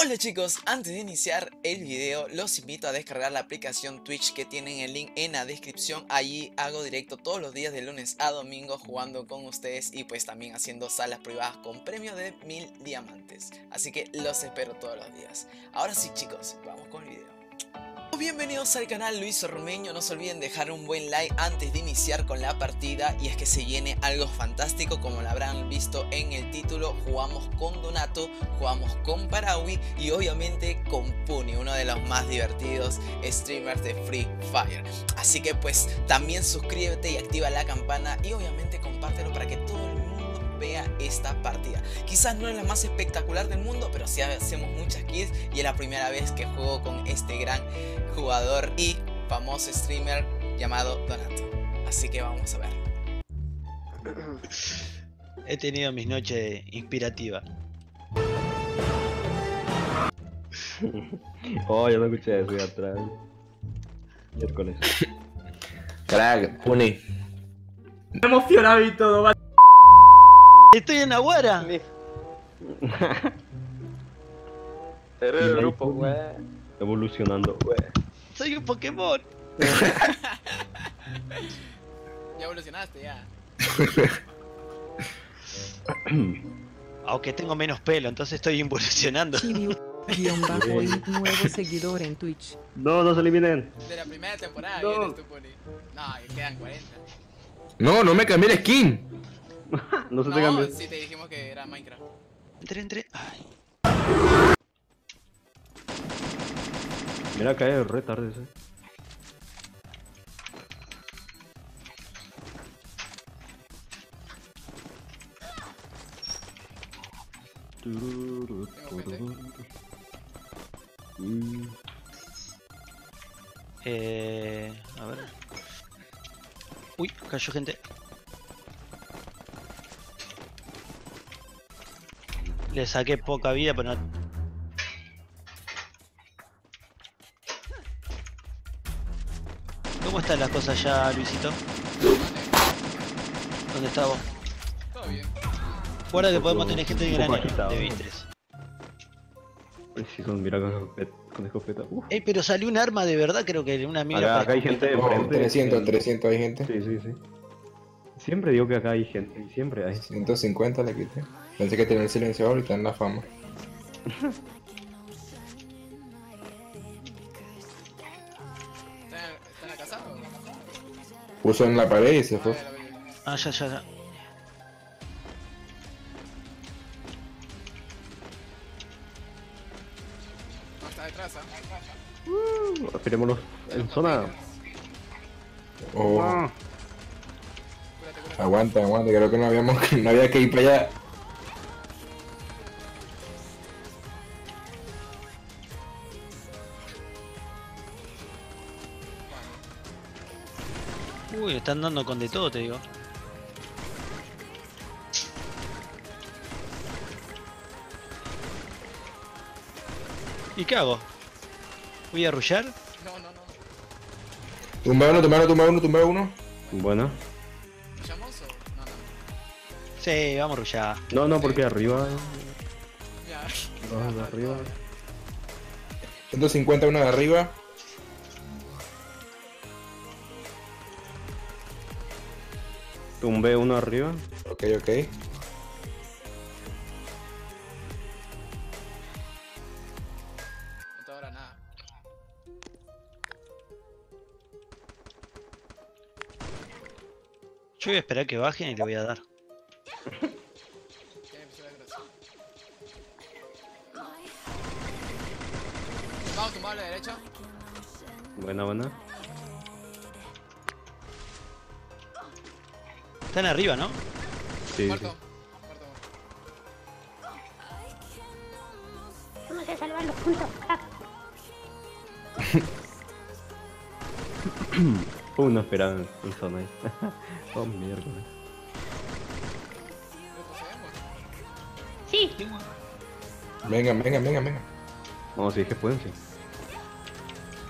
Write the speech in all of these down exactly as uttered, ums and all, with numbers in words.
Hola chicos, antes de iniciar el video los invito a descargar la aplicación Twitch que tienen el link en la descripción. Allí hago directo todos los días de lunes a domingo jugando con ustedes y pues también haciendo salas privadas con premio de mil diamantes. Así que los espero todos los días. Ahora sí chicos, vamos con el video. Bienvenidos al canal Luis Ormeño, no se olviden dejar un buen like antes de iniciar con la partida y es que se viene algo fantástico como lo habrán visto en el título. Jugamos con Donato, jugamos con Parawhy y obviamente con Puni, uno de los más divertidos streamers de Free Fire. Así que pues también suscríbete y activa la campana y obviamente compártelo para que todo el mundo vea esta partida. Quizás no es la más espectacular del mundo, pero sí hacemos muchas kills y es la primera vez que juego con este gran jugador y famoso streamer llamado Donato. Así que vamos a ver. He tenido mis noches inspirativas. Oh, yo me escuché desde atrás. Miércoles. Crack, Puni. Me emocionaba y todo, va. Estoy en Aguara. Eres el grupo, wey. Evolucionando, wey. Soy un Pokémon. Ya evolucionaste, ya. Aunque tengo menos pelo, entonces estoy involucionando. Guión bajo y nuevo seguidor en Twitch. No, no se eliminen. De la primera temporada no. Vienes tú, Puni. No, que quedan cuarenta. No, no me cambié el skin. No se te cambió. No, sí te dijimos que era Minecraft. Entré, entré. Ay. Mira, cae re tarde ese. Eh. A ver. Uy, cayó gente. Le saqué poca vida, pero no... ¿Cómo están las cosas ya, Luisito? ¿Dónde estás vos? Todo bien. Guarda que podemos tener gente de granero, de vitres. Sí, con, mira con escopeta. Uf. Ey, pero salió un arma de verdad, creo que una mira... Acá, acá hay gente de frente. Oh, trescientos, trescientos hay gente. Sí, sí, sí. Siempre digo que acá hay gente, y siempre hay. ciento cincuenta la quité. Pensé que tenía el silenciador y está en la fama. ¿Están acasados? Puso en la pared y se fue. Ah, ya, ya, ya. No, está detrás, ¿eh? Uh, esperémonos en zona. Oh. Ah. Aguanta, aguanta, creo que no habíamos, no había que ir para allá. Uy, están dando con de todo, te digo. ¿Y qué hago? ¿Voy a arrullar? No, no, no. Tumba uno, tumba uno, tumba uno, tumba uno. Bueno. ¿Arrullamos o no, no? Sí, vamos a arrullar. No, no, porque arriba. Ya. No, de arriba. ciento cincuenta, uno de arriba. Tumbé uno arriba. Ok, ok. No te habrá nada. Yo voy a esperar que bajen y le voy a dar. Vamos a tumbar a la derecha. Buena, buena. Están arriba, ¿no? Sí. Muerto. Sí. Vamos a salvar los puntos. Uy, no esperaban un zona ahí. Oh, miércoles. Sí. Venga, venga, venga, venga. Vamos, si es que pueden, sí.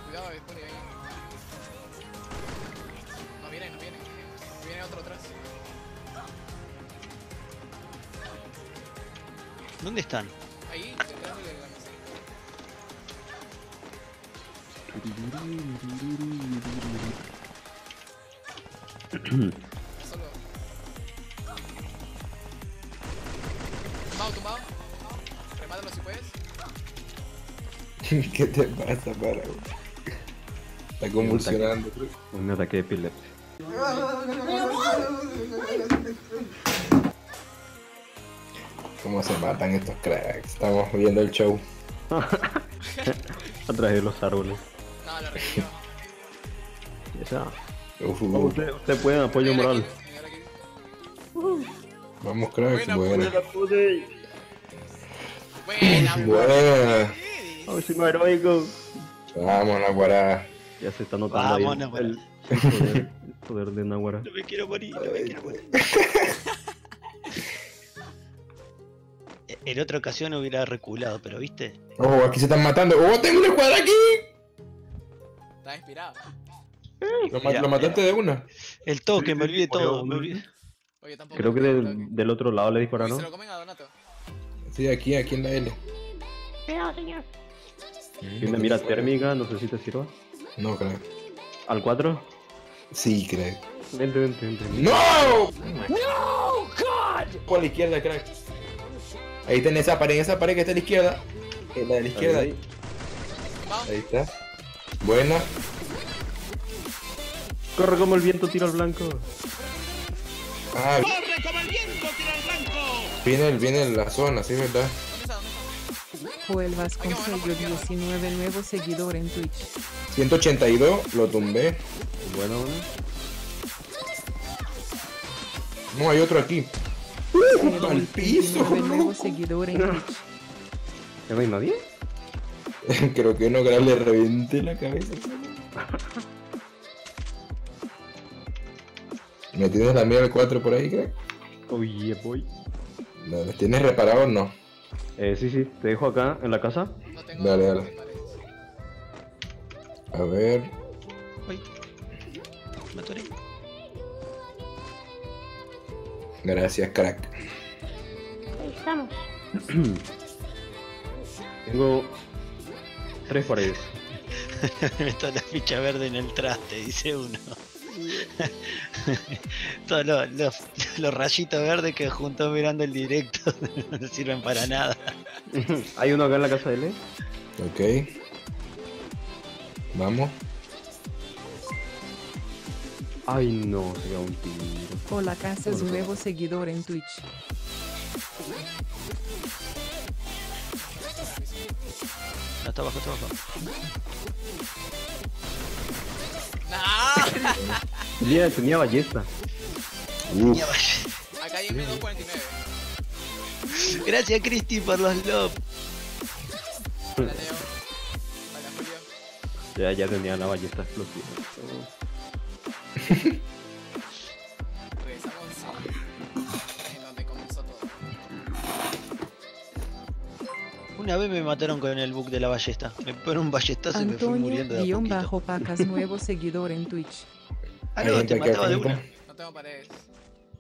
Cuidado, Victoria, venga. No vienen, no vienen. Viene otro atrás. ¿Dónde están? Ahí, detrás de la mesa. Tumbado, tumbado. Remátalo si puedes. ¿Qué te pasa, para? Está convulsionando. Un ataque de epilepsia. ¿Cómo se matan estos cracks? Estamos viendo el show. Atrás de los árboles. No, lo requiero. Ya. Usted, usted puede apoyo moral. Vamos, cracks. Buena. Buena. Buena. Vamos, somos heroicos. Vamos, Naguará. Ya se está notando ahí el, el poder, el poder de Naguará. No me quiero morir, no me quiero morir. En otra ocasión hubiera reculado, pero ¿viste? Oh, aquí se están matando. ¡Oh, tengo una escuadra aquí! Estás inspirado. Eh, lo, mira, lo mataste mira. de una. El toque, me olvidé todo. Me olvidé. Oye, tampoco Creo que del, del otro lado le dispararon. ¿Se lo comen a Donato? Sí, aquí, aquí en la L. Cuidado, señor. ¿Tiene no, no mira térmica? No sé si te sirva. No, creo. ¿Al cuatro? Sí, creo. Vente, vente, vente. ¡No! Oh, ¡No, God! Por la izquierda, crack. Ahí está en esa pared, en esa pared que está a la izquierda. En la de la izquierda. Ahí, ahí. ahí está. Buena. Corre como el viento, tira al blanco. Ah, Corre como el viento, tira al blanco. Viene, viene en la zona, sí, ¿verdad? Joel Vasco consiguió diecinueve nuevos seguidores en Twitch. ciento ochenta y dos, lo tumbé. Bueno, bueno. No, hay otro aquí. ¡Uh! ¡Al piso! Nuevos seguidores en Twitch. ¿Ya me iba bien? Creo que no, que le reventé la cabeza. ¿Me tienes la mía al cuatro por ahí, crack? Oye, voy. ¿La tienes reparado o no? Eh, sí, sí, te dejo acá, en la casa. No tengo dale, dale. A ver. Uy. Me atoré. Gracias, crack. Ahí estamos. Tengo tres paredes. Está la ficha verde en el traste, dice uno. Todos los, los, los rayitos verdes que juntó mirando el directo no sirven para nada. Hay uno acá en la casa de L. Ok. Vamos. Ay no, se da un tiro. Hola, casa es nuevo seguidor en Twitch. No, está abajo, está abajo. ¡No! Tenía, tenía ballesta. Tenía ballesta. Acá hay un dos cuarenta y nueve. Gracias, Cristi, por los love. Hola, Leo. Hola, Julio. Ya, ya tenía la ballesta explosiva. Regresamos en donde comenzó todo. Una vez me mataron con el bug de la ballesta. Me ponen un ballestazo y me fui muriendo de a poquito. Bajo Pacas, nuevo seguidor en Twitch. Ah, no, te mataba de una. No tengo paredes.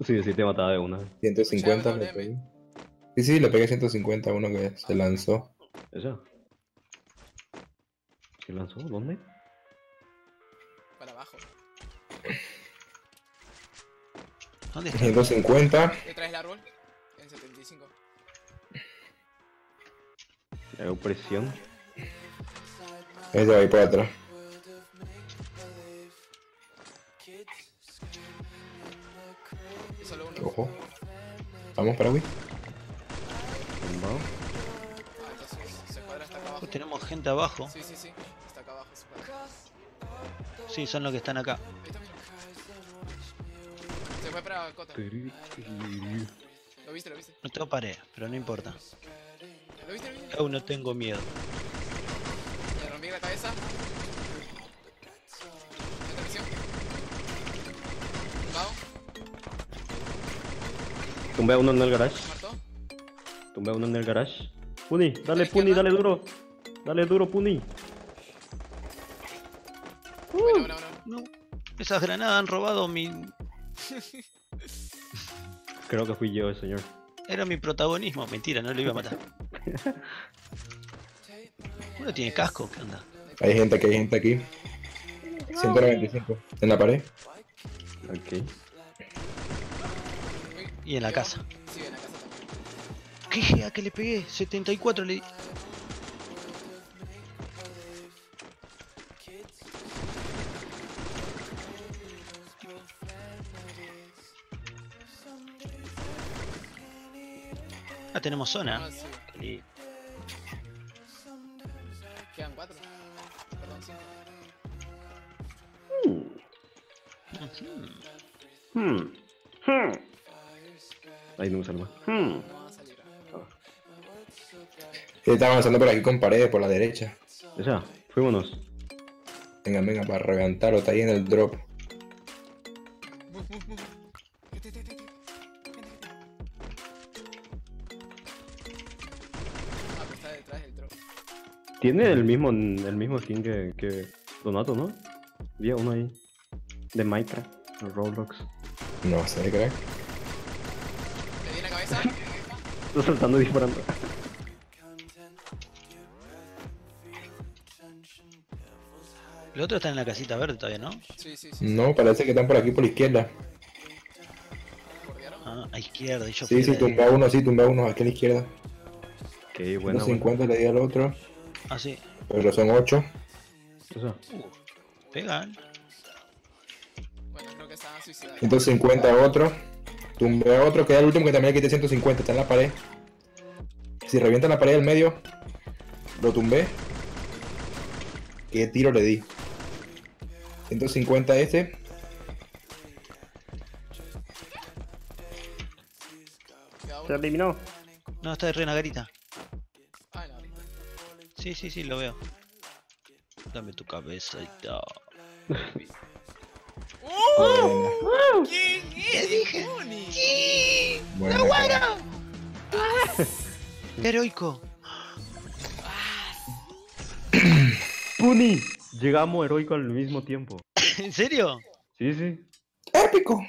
Sí, sí, te mataba de una. ciento cincuenta le pegué. Sí, sí, le pegué ciento cincuenta a uno que se lanzó. ¿Eso? ¿Se lanzó? ¿Dónde? Para abajo. ¿Dónde está? ciento cincuenta. ¿Detrás del árbol? En setenta y cinco. Le hago presión. Este va a ir para atrás. Ojo. Vamos, Parawhy. Oh, tenemos gente abajo. Sí, sí, sí. Está acá abajo. Sí, son los que están acá. Se fue para Cota. Lo viste, lo viste. No tengo pared, pero no importa. ¿Lo viste, lo viste? Aún no tengo miedo. Le rompí la cabeza. ¿La traición? ¿Tumbado? Tumbé a uno en el garage. ¿Martó? Tumbé a uno en el garage. Puni, dale, Puni, dale duro. Dale duro, Puni. Bueno, bueno, bueno. No. Esas granadas han robado mi... Creo que fui yo el señor. Era mi protagonismo, mentira, no lo iba a matar. Uno tiene casco, ¿qué onda? Hay gente aquí, hay gente aquí. ciento noventa y cinco. En la pared. Ok. Y en la casa. Sí, en la casa también. ¿Qué? ¿A qué le pegué? setenta y cuatro le di. Ah, tenemos zona. Ah, sí. Sí. Quedan cuatro. Perdón, cinco. Hmm. Hmm. Hmm. Ahí no me salva. Hmm. Oh. Estaba avanzando por aquí con paredes por la derecha. Ya, fuímonos. Venga, venga, para reventarlo. Está ahí en el drop. Tiene el mismo el mismo skin que, que Donato, ¿no? Había uno ahí. De Minecraft, de Roblox. No sé, crack. ¿Te di la cabeza? Estoy saltando y disparando. Los otros están en la casita verde todavía, ¿no? Sí, sí, sí. No, parece que están por aquí, por la izquierda. Ah, a izquierda. Y yo sí, sí, de... tumba uno, sí, tumba uno, aquí a la izquierda. Ok, bueno. ciento cincuenta le di al otro. Ah, sí. Pero son ocho. Eso. Uh, pegan. Bueno, creo que se van a suicidar. ciento cincuenta otro. Tumbe otro. Queda el último que también le quité ciento cincuenta. Está en la pared. Si revienta la pared del medio, lo tumbé. ¿Qué tiro le di? ciento cincuenta este. Se eliminó. No, está de re nagarita. Sí, sí, sí, lo veo. Dame tu cabeza y todo. ¡Oh! ¿Qué dije? ¡Sí! ¡No, bueno! ¡Heroico! ¡Puni! Llegamos heroico al mismo tiempo. ¿En serio? Sí, sí. ¡Épico!